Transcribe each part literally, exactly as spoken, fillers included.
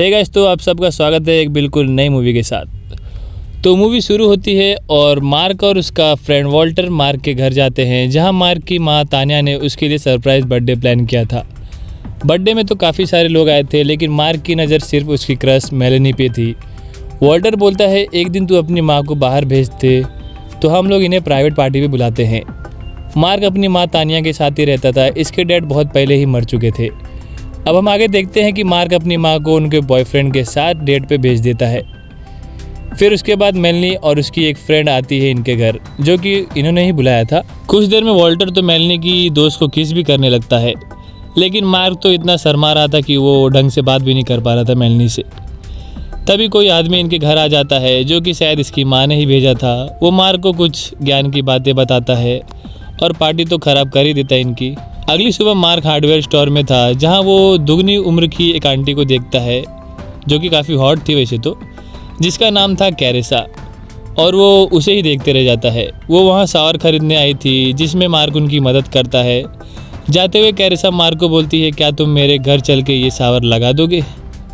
Hey guys, तो आप सबका स्वागत है एक बिल्कुल नई मूवी के साथ। तो मूवी शुरू होती है और मार्क और उसका फ्रेंड वॉल्टर मार्क के घर जाते हैं, जहां मार्क की मां तान्या ने उसके लिए सरप्राइज़ बर्थडे प्लान किया था। बर्थडे में तो काफ़ी सारे लोग आए थे, लेकिन मार्क की नज़र सिर्फ उसकी क्रश मेलेनी पे थी। वॉल्टर बोलता है, एक दिन तू अपनी माँ को बाहर भेजते तो हम लोग इन्हें प्राइवेट पार्टी पे बुलाते हैं। मार्क अपनी माँ तानिया के साथ ही रहता था, इसके डैड बहुत पहले ही मर चुके थे। अब हम आगे देखते हैं कि मार्क अपनी माँ को उनके बॉयफ्रेंड के साथ डेट पे भेज देता है। फिर उसके बाद मेलनी और उसकी एक फ्रेंड आती है इनके घर, जो कि इन्होंने ही बुलाया था। कुछ देर में वॉल्टर तो मेलनी की दोस्त को किस भी करने लगता है, लेकिन मार्क तो इतना शर्मा रहा था कि वो ढंग से बात भी नहीं कर पा रहा था मेलनी से। तभी कोई आदमी इनके घर आ जाता है, जो कि शायद इसकी माँ ने ही भेजा था। वो मार्क को कुछ ज्ञान की बातें बताता है और पार्टी तो ख़राब कर ही देता है इनकी। अगली सुबह मार्क हार्डवेयर स्टोर में था, जहां वो दुगनी उम्र की एक आंटी को देखता है, जो कि काफ़ी हॉट थी वैसे तो, जिसका नाम था कैरिसा, और वो उसे ही देखते रह जाता है। वो वहाँ शावर खरीदने आई थी, जिसमें मार्क उनकी मदद करता है। जाते हुए कैरिसा मार्क को बोलती है, क्या तुम मेरे घर चल के ये शावर लगा दोगे?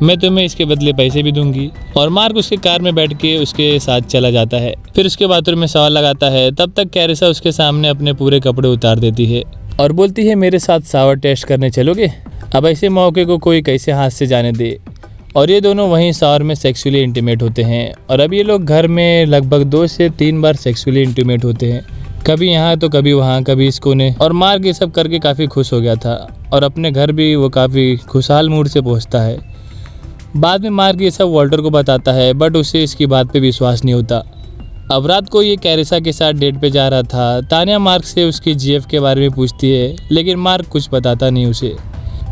मैं तुम्हें इसके बदले पैसे भी दूंगी। और मार्क उसके कार में बैठ के उसके साथ चला जाता है। फिर उसके बाथरूम में शावर लगाता है। तब तक कैरिसा उसके सामने अपने पूरे कपड़े उतार देती है और बोलती है, मेरे साथ शावर टेस्ट करने चलोगे? अब ऐसे मौके को कोई कैसे हाथ से जाने दे। और ये दोनों वहीं शावर में सेक्सुअली इंटीमेट होते हैं। और अब ये लोग घर में लगभग दो से तीन बार सेक्सुअली इंटीमेट होते हैं, कभी यहाँ तो कभी वहाँ, कभी इस कोने। और मार्क ये सब करके काफ़ी खुश हो गया था और अपने घर भी वो काफ़ी खुशहाल मूड से पहुँचता है। बाद में मार्क ये सब वॉल्टर को बताता है, बट उसे इसकी बात पे विश्वास नहीं होता। अब रात को ये कैरिसा के साथ डेट पे जा रहा था। तान्या मार्क से उसकी जीएफ के बारे में पूछती है, लेकिन मार्क कुछ बताता नहीं उसे।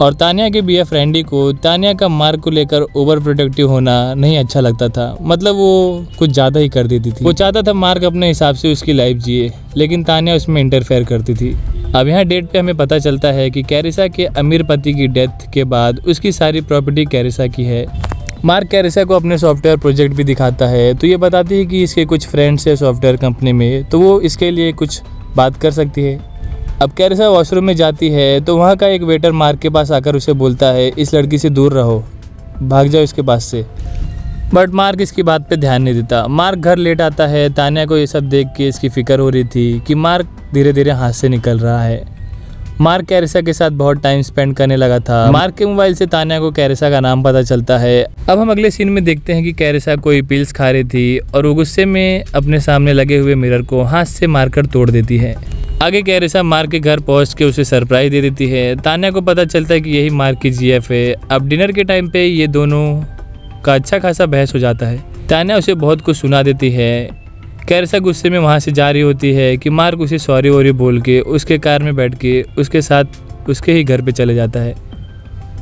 और तान्या के बीएफ रैंडी को तान्या का मार्क को लेकर ओवर प्रोटेक्टिव होना नहीं अच्छा लगता था। मतलब वो कुछ ज़्यादा ही कर देती थी। वो चाहता था मार्क अपने हिसाब से उसकी लाइफ जिए, लेकिन तान्या उसमें इंटरफेयर करती थी। अब यहाँ डेट पे हमें पता चलता है कि कैरिसा के अमीर पति की डेथ के बाद उसकी सारी प्रॉपर्टी कैरिसा की है। मार्क कैरिसा को अपने सॉफ्टवेयर प्रोजेक्ट भी दिखाता है, तो ये बताती है कि इसके कुछ फ्रेंड्स है सॉफ्टवेयर कंपनी में, तो वो इसके लिए कुछ बात कर सकती है। अब कैरिसा वॉशरूम में जाती है, तो वहाँ का एक वेटर मार्क के पास आकर उसे बोलता है, इस लड़की से दूर रहो, भाग जाओ इसके पास से। बट मार्क इसकी बात पे ध्यान नहीं देता। मार्क घर लेट आता है। तान्या को ये सब देख के इसकी फ़िक्र हो रही थी कि मार्क धीरे धीरे हाथ से निकल रहा है। मार्क कैरिसा के साथ बहुत टाइम स्पेंड करने लगा था। मार्क के मोबाइल से तान्या को कैरिसा का नाम पता चलता है। अब हम अगले सीन में देखते हैं कि कैरिसा कोई पिल्स खा रही थी और वो गुस्से में अपने सामने लगे हुए मिरर को हाथ से मारकर तोड़ देती है। आगे कैरिसा मार्क के घर पहुंच के उसे सरप्राइज दे देती है। तान्या को पता चलता है कि यही मार्क की जीएफ है। अब डिनर के टाइम पे ये दोनों का अच्छा खासा बहस हो जाता है। तान्या उसे बहुत कुछ सुना देती है। कैरिसा गुस्से में वहाँ से जा रही होती है कि मार्क उसे सॉरी वॉरी बोल के उसके कार में बैठ के उसके साथ उसके ही घर पे चले जाता है।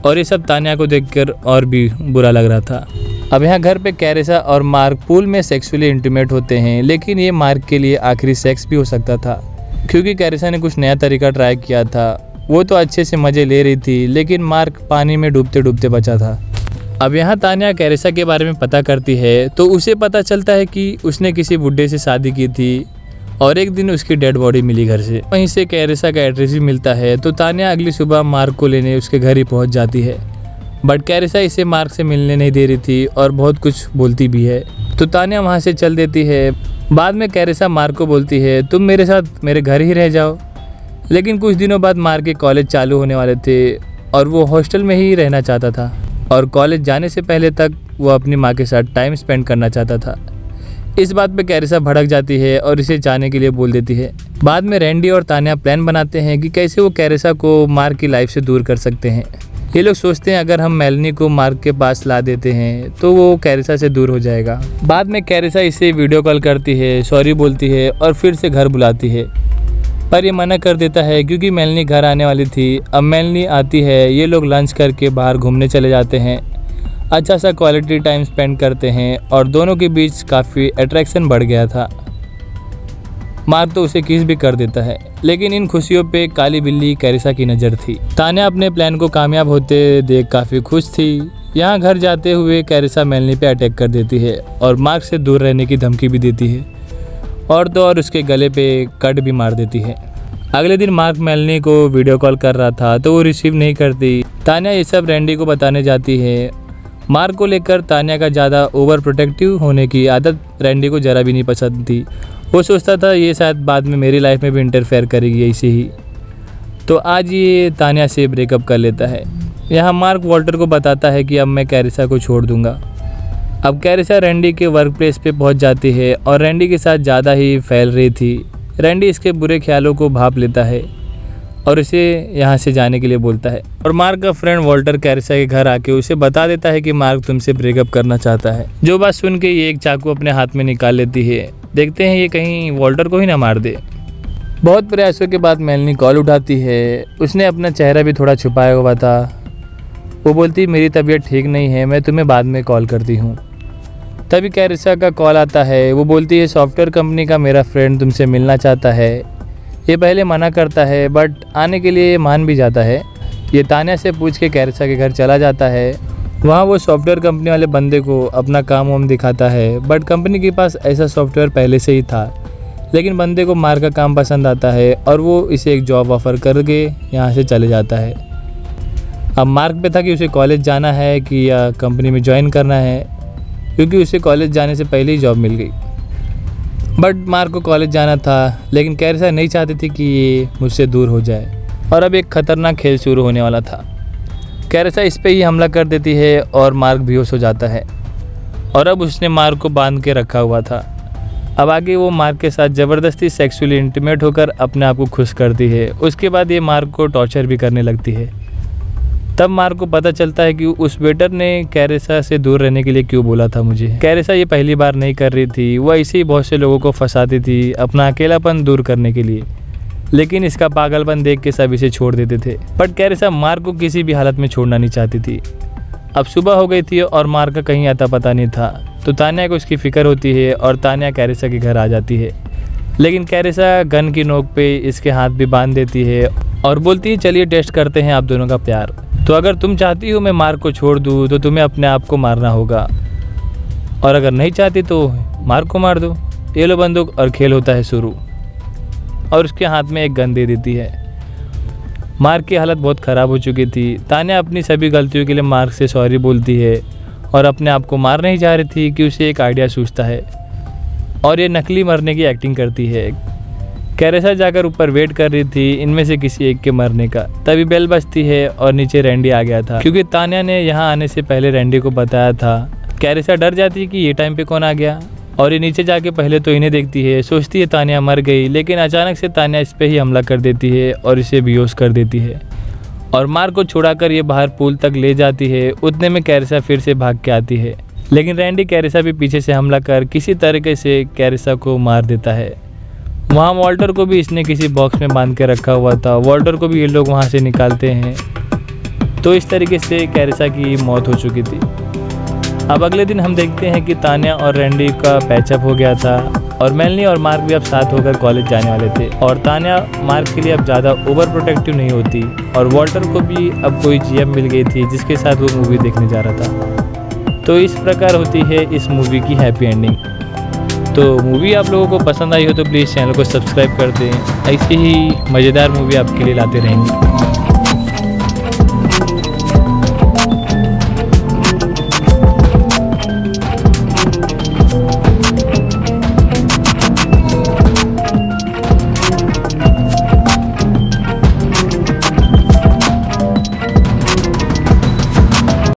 और ये सब तान्या को देखकर और भी बुरा लग रहा था। अब यहाँ घर पे कैरिसा और मार्क पूल में सेक्सुअली इंटीमेट होते हैं, लेकिन ये मार्क के लिए आखिरी सेक्स भी हो सकता था, क्योंकि कैरिसा ने कुछ नया तरीका ट्राई किया था। वो तो अच्छे से मज़े ले रही थी, लेकिन मार्क पानी में डूबते डूबते बचा था। अब यहाँ तान्या कैरिसा के बारे में पता करती है, तो उसे पता चलता है कि उसने किसी बुड्ढे से शादी की थी और एक दिन उसकी डेड बॉडी मिली घर से। वहीं से कैरिसा का एड्रेस भी मिलता है, तो तान्या अगली सुबह मार्क को लेने उसके घर ही पहुँच जाती है। बट कैरिसा इसे मार्क से मिलने नहीं दे रही थी और बहुत कुछ बोलती भी है, तो तान्या वहाँ से चल देती है। बाद में कैरिसा मार्क को बोलती है, तुम मेरे साथ मेरे घर ही रह जाओ। लेकिन कुछ दिनों बाद मार्क के कॉलेज चालू होने वाले थे और वो हॉस्टल में ही रहना चाहता था, और कॉलेज जाने से पहले तक वो अपनी माँ के साथ टाइम स्पेंड करना चाहता था। इस बात पे कैरिसा भड़क जाती है और इसे जाने के लिए बोल देती है। बाद में रैंडी और तान्या प्लान बनाते हैं कि कैसे वो कैरिसा को मार्क की लाइफ से दूर कर सकते हैं। ये लोग सोचते हैं, अगर हम मेलनी को मार्क के पास ला देते हैं तो वो कैरिसा से दूर हो जाएगा। बाद में कैरिसा इसे वीडियो कॉल करती है, सॉरी बोलती है और फिर से घर बुलाती है, पर ये मना कर देता है क्योंकि मेलनी घर आने वाली थी। अब मेलनी आती है, ये लोग लंच करके बाहर घूमने चले जाते हैं, अच्छा सा क्वालिटी टाइम स्पेंड करते हैं और दोनों के बीच काफ़ी अट्रैक्शन बढ़ गया था। मार्क तो उसे किस भी कर देता है, लेकिन इन खुशियों पे काली बिल्ली कैरिसा की नज़र थी। तान्या अपने प्लान को कामयाब होते देख काफ़ी खुश थी। यहाँ घर जाते हुए कैरिसा मेलनी पर अटैक कर देती है और मार्क से दूर रहने की धमकी भी देती है, और तो और उसके गले पे कट भी मार देती है। अगले दिन मार्क मेलनी को वीडियो कॉल कर रहा था, तो वो रिसीव नहीं करती। तान्या ये सब रैंडी को बताने जाती है मार्क को लेकर तान्या का ज़्यादा ओवर प्रोटेक्टिव होने की आदत रैंडी को ज़रा भी नहीं पसंद थी। वो सोचता था ये शायद बाद में मेरी लाइफ में भी इंटरफेयर करेगी, ऐसे ही तो आज ये तान्या से ब्रेकअप कर लेता है। यहाँ मार्क वॉल्टर को बताता है कि अब मैं कैरिसा को छोड़ दूँगा। अब कैरिसा रैंडी के वर्क प्लेस पर पहुँच जाती है और रैंडी के साथ ज़्यादा ही फैल रही थी। रैंडी इसके बुरे ख्यालों को भाप लेता है और उसे यहाँ से जाने के लिए बोलता है। और मार्क का फ्रेंड वॉल्टर कैरिसा के घर आके उसे बता देता है कि मार्क तुमसे ब्रेकअप करना चाहता है। जो बात सुन के ये एक चाकू अपने हाथ में निकाल लेती है, देखते हैं ये कहीं वॉल्टर को ही ना मार दे। बहुत प्रयासों के बाद मेलनी कॉल उठाती है। उसने अपना चेहरा भी थोड़ा छुपाया हुआ था। वो बोलती मेरी तबीयत ठीक नहीं है, मैं तुम्हें बाद में कॉल करती हूँ। तभी कैरिसा का कॉल आता है। वो बोलती है सॉफ्टवेयर कंपनी का मेरा फ्रेंड तुमसे मिलना चाहता है। ये पहले मना करता है बट आने के लिए मान भी जाता है। ये तान्या से पूछ के कैरिसा के घर चला जाता है। वहाँ वो सॉफ्टवेयर कंपनी वाले बंदे को अपना काम वाम दिखाता है, बट कंपनी के पास ऐसा सॉफ्टवेयर पहले से ही था। लेकिन बंदे को मार्क का काम पसंद आता है और वो इसे एक जॉब ऑफर करके यहाँ से चले जाता है। अब मार्क पे था कि उसे कॉलेज जाना है कि या कंपनी में ज्वाइन करना है, क्योंकि उसे कॉलेज जाने से पहले ही जॉब मिल गई। बट मार्क को कॉलेज जाना था, लेकिन कैरिसा नहीं चाहती थी कि ये मुझसे दूर हो जाए। और अब एक ख़तरनाक खेल शुरू होने वाला था। कैरिसा इस पे ही हमला कर देती है और मार्क बेहोश हो जाता है। और अब उसने मार्क को बांध के रखा हुआ था। अब आगे वो मार्क के साथ ज़बरदस्ती सेक्सुअली इंटीमेट होकर अपने आप को खुश करती है। उसके बाद ये मार्क को टॉर्चर भी करने लगती है। तब मार्क को पता चलता है कि उस वेटर ने कैरिसा से दूर रहने के लिए क्यों बोला था मुझे। कैरिसा ये पहली बार नहीं कर रही थी, वह ऐसे ही बहुत से लोगों को फंसाती थी अपना अकेलापन दूर करने के लिए। लेकिन इसका पागलपन देख के सब इसे छोड़ देते थे, बट कैरिसा मार्क को किसी भी हालत में छोड़ना नहीं चाहती थी। अब सुबह हो गई थी और मार्क का कहीं आता पता नहीं था, तो तान्या को इसकी फ़िक्र होती है और तान्या कैरिसा के घर आ जाती है। लेकिन कैरिसा गन की नोक पे इसके हाथ भी बांध देती है और बोलती है चलिए टेस्ट करते हैं आप दोनों का प्यार, तो अगर तुम चाहती हो मैं मार्क को छोड़ दूँ तो तुम्हें अपने आप को मारना होगा, और अगर नहीं चाहती तो मार्क को मार दो। ये लो बंदूक और खेल होता है शुरू। और उसके हाथ में एक गन दे देती है। मार्क की हालत बहुत ख़राब हो चुकी थी। तान्या अपनी सभी गलतियों के लिए मार्क से सॉरी बोलती है और अपने आप को मारने ही जा रही थी कि उसे एक आइडिया सूझता है और ये नकली मरने की एक्टिंग करती है। कैरिसा जाकर ऊपर वेट कर रही थी इनमें से किसी एक के मरने का। तभी बेल बजती है और नीचे रैंडी आ गया था, क्योंकि तान्या ने यहाँ आने से पहले रैंडी को बताया था। कैरिसा डर जाती कि ये टाइम पे कौन आ गया, और ये नीचे जाके पहले तो इन्हें देखती है, सोचती है तान्या मर गई। लेकिन अचानक से तान्या इस पर ही हमला कर देती है और इसे बेहोश कर देती है और मार्क को छुड़ाकर ये बाहर पूल तक ले जाती है। उतने में कैरिसा फिर से भाग के आती है, लेकिन रैंडी कैरिसा भी पीछे से हमला कर किसी तरीके से कैरिसा को मार देता है। वहाँ वॉल्टर को भी इसने किसी बॉक्स में बांध के रखा हुआ था। वॉल्टर को भी ये लोग वहाँ से निकालते हैं। तो इस तरीके से कैरिसा की मौत हो चुकी थी। अब अगले दिन हम देखते हैं कि तान्या और रैंडी का पैचअप हो गया था और मेलनी और मार्क भी अब साथ होकर कॉलेज जाने वाले थे। और तान्या मार्क के लिए अब ज़्यादा ओवर प्रोटेक्टिव नहीं होती, और वॉल्टर को भी अब कोई जी एम मिल गई थी जिसके साथ वो मूवी देखने जा रहा था। तो इस प्रकार होती है इस मूवी की हैप्पी एंडिंग। तो मूवी आप लोगों को पसंद आई हो तो प्लीज़ चैनल को सब्सक्राइब कर दें। ऐसी ही मज़ेदार मूवी आपके लिए लाते रहेंगे।